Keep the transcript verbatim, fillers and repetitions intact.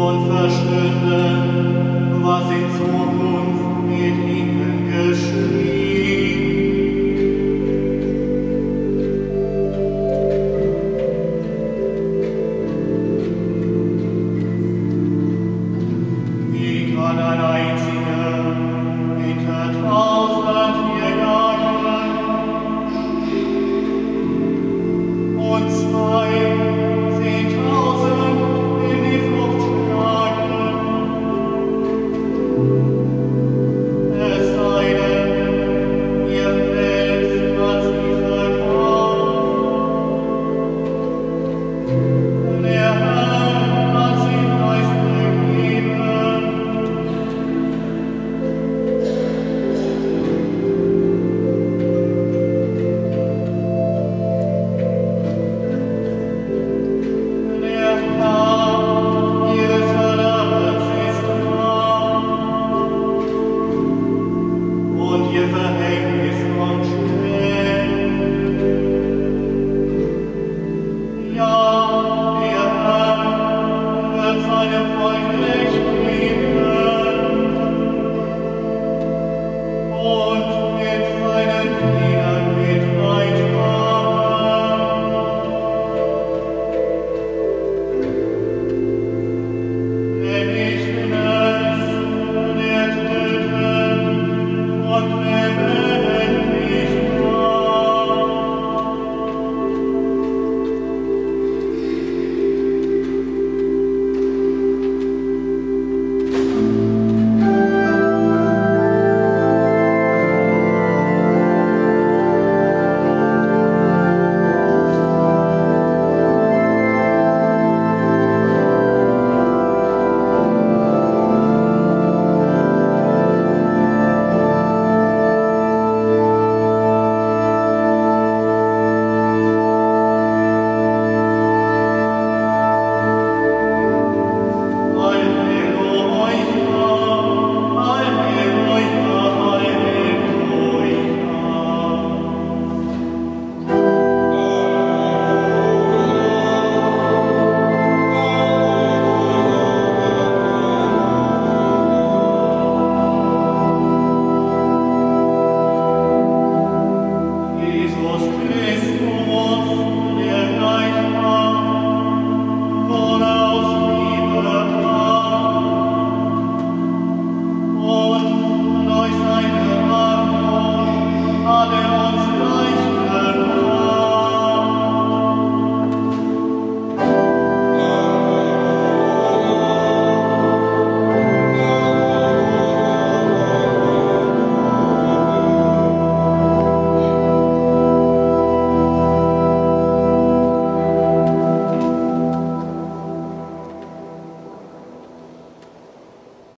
und verstünden, was sie zu